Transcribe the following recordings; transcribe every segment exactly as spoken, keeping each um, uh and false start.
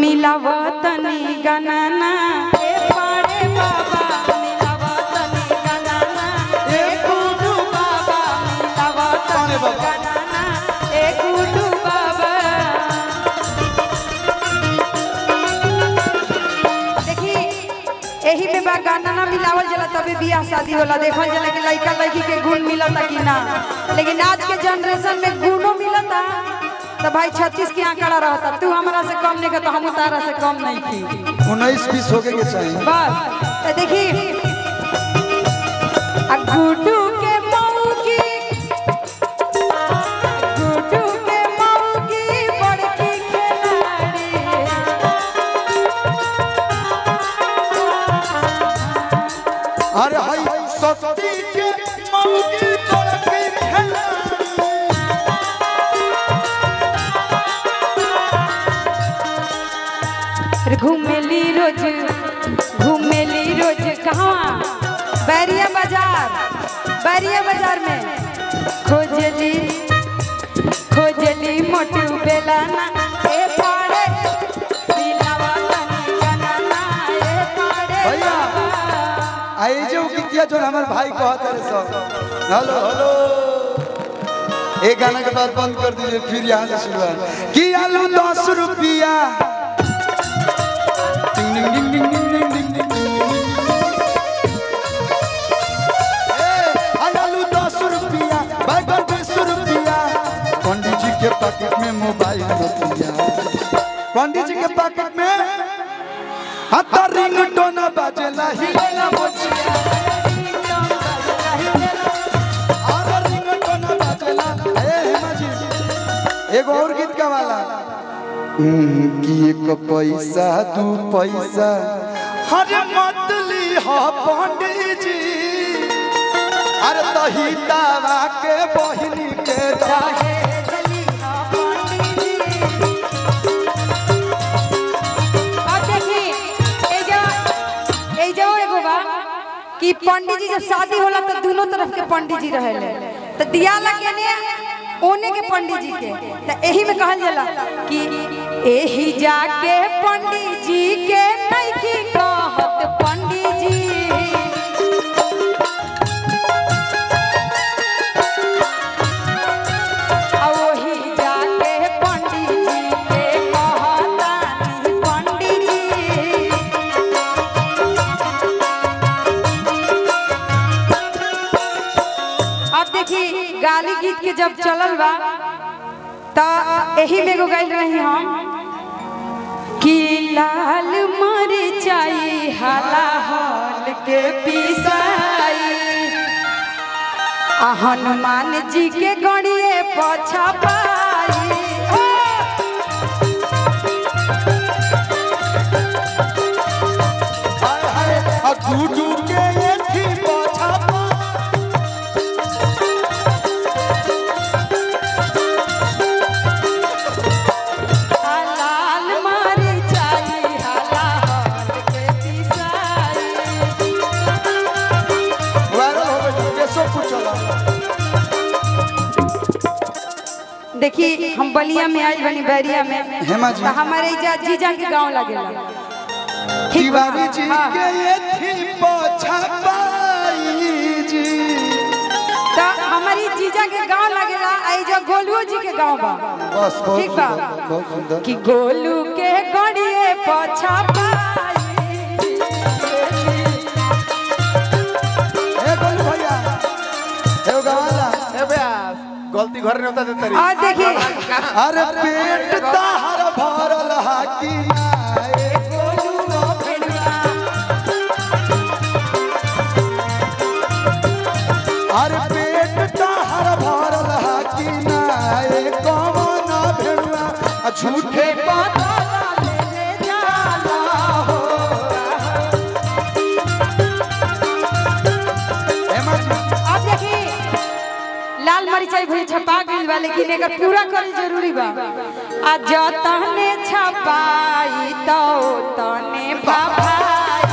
मिला वतनी गणना गाना मिलावल जला तभी बियाह शादी होला, देखल जला कि लड़का लड़की के गुण मिलता कि ना। लेकिन आज के जनरेशन में गुणों मिलता तो भाई छत्तीस के आंकड़ा रहता, तू हमरा से कम नहीं तो हम तारा से कम नहीं थी, उन्नीस बीस हो के चाहिए बस। देखी घूमेली रोज घूमेली रोज कहाँ बैरिया बाजार, बैरिया बाजार में खोजली खोजली मोटू बेलाना ए पारे मिलावा तनी गनाना ए पारे। भैया आई जो कितिया जो हमार भाई कहत रे सो हेलो हेलो, ए गाना के बाद बंद कर दीजिए, फिर यहाँ से शुरुआत की। आलू दस रुपया पैकेट में मोबाइल रुपया, पंडित जी के पैकेट में हत्ता रिंग टोना बजेला हिलेला मोचिया, आधा रिंग टोना बजेला। ए हेमा जी एगो और गीत गवाला कि एक पैसा दू पैसा हर मतली हो पंडित जी, अरे तही दावा के बहिन के दाहे कि पंडित जी जब शादी होला तो दोनों तरफ के पंडित जी रहे, तो दियाला के ने ओने के पंडित जी के, तो यही में कहल जाला कि एही जाके पंडित जी के नइखी कहत पंडित जी, आ ओही जाके पंडित जी के कहतानी पंडित जी। गाली गीत के जब चलल बा तो यही में गइल रही हम कि लाल मरचाई हाला हाल के पिसाई, हनुमान जी के गणिए पछा पाई, देखी हम बलिया में आज बनी बैरिया में हमारे जीजा के गाँव लगेला। तिवारी जी के ये थी पोछा पाई जी, तो हमारी जीजा के गाँव लगेला। आई जो गोलू जी के गाँव बा, ठीक बा कि गोलू के गड़िए पोछा पाई। ए गोलू भैया ए गावाला ए भैया गलती घर नहीं होता तेरी। आ देखिए अरे पेट ताहर भरल हाकी नाए गोलू रो पेटवा, अरे पेट ताहर भरल हाकी नाए कौन भेड़वा, झूठे पाता ले जाला हो। आ देखिए लाल मरीचाई भई छपा गई बा, लेकिन एकर पूरा करल जरूरी बा। आ जतने छपाई तो तने भभाई,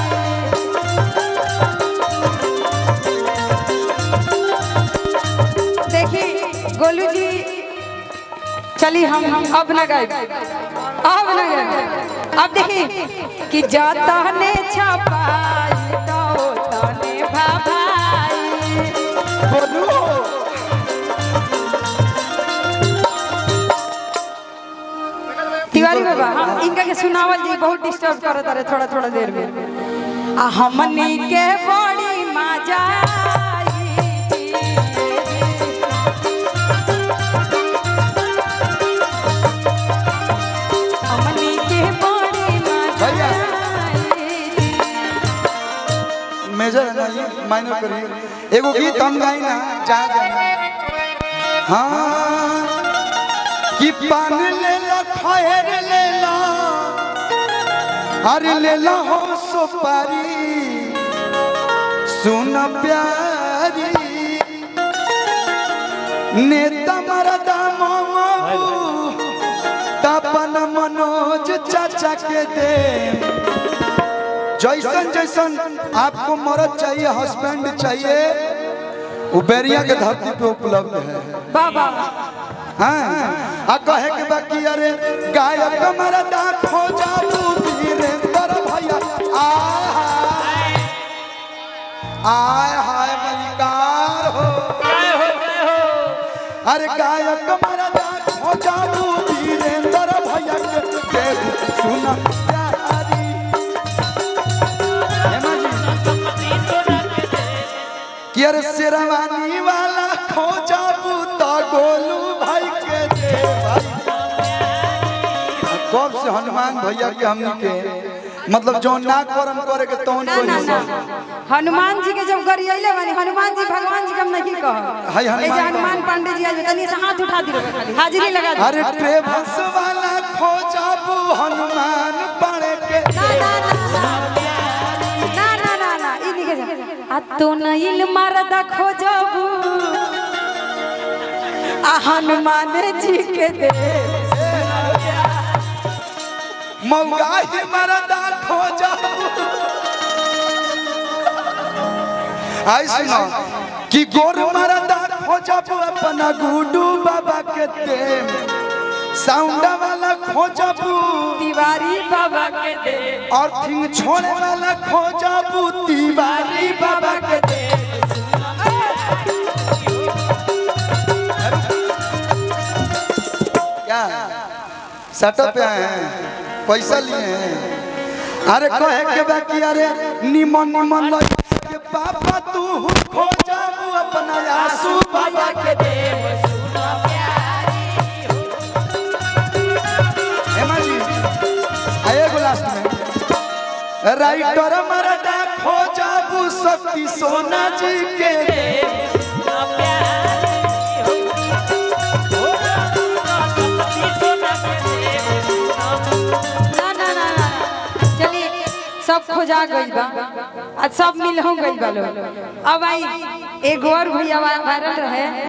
देखी गोलू जी चली हम अब न गायब अब न गायब अब देखिए कि जाता ने छपाई तो तने भवाई बोलू तिवारी बाबा इनका के सुनावल जी बहुत डिस्टर्ब करत रहे थोड़ा थोड़ा देर में आ हमनी के बड़ी मजा माइनर करिए एगो गीत हम गाई ना जा जाना हां कि पान ले ला खैर ले ला अरे ले ला हो सुपारी सुन प्यारी नेता मरदा मामा तपन मनोज चाचा के दे जैसन जैसन आपको मर्द चाहिए हस्बैंड चाहिए उबेरिया के धरती पे उपलब्ध है बाबा हाँ कहे के बाकी अरे गायक मर्दा खो जाऊ वीरेंद्र भैया आय हाय आय हाय मलिकार हो अरे गायक मर्दा खो जाऊ वीरेंद्र भैया के सुना यार शेरवानी वाला खो जाबू तो गोलू भाई के दे भाई कब से हनुमान भैया के हमनी के मतलब जो ना करम करे के तौन कोई ना हनुमान जी के जब गरियाले वाली हनुमान जी भगवान जी के हम नहीं कह हाय हनुमान पांडे जी आज तनी से हाथ उठा दियो हाजिरी लगा दे अरे प्रेमस वाला खो जाबू हनुमान पांडे के तो नईल मरदा खो जाबू आ हनुमान जी के दे मौगाही मरदा खो जाबू आई सुनो कि गोर मरदा खो जाबू अपना गुडू बाबा के दे साउंडा वाला खो जाबू तिवारी बाबा के दे और थिंग छोड़े वाला खो जाबू तिवारी बाबा के दे क्या सटअप पे आए हैं पैसा लिए हैं अरे कहे के बाकी अरे निमन निमन के पापा तू खो जाबू अपना आंसू बाबा के दे राइटर मरदा खो जाबू शक्ति सोना जी के ना ना ना चलिए सब खोजा गई बा आज सब मिल हो गई बा लोग अब आई एक और भैया वायरल रहे।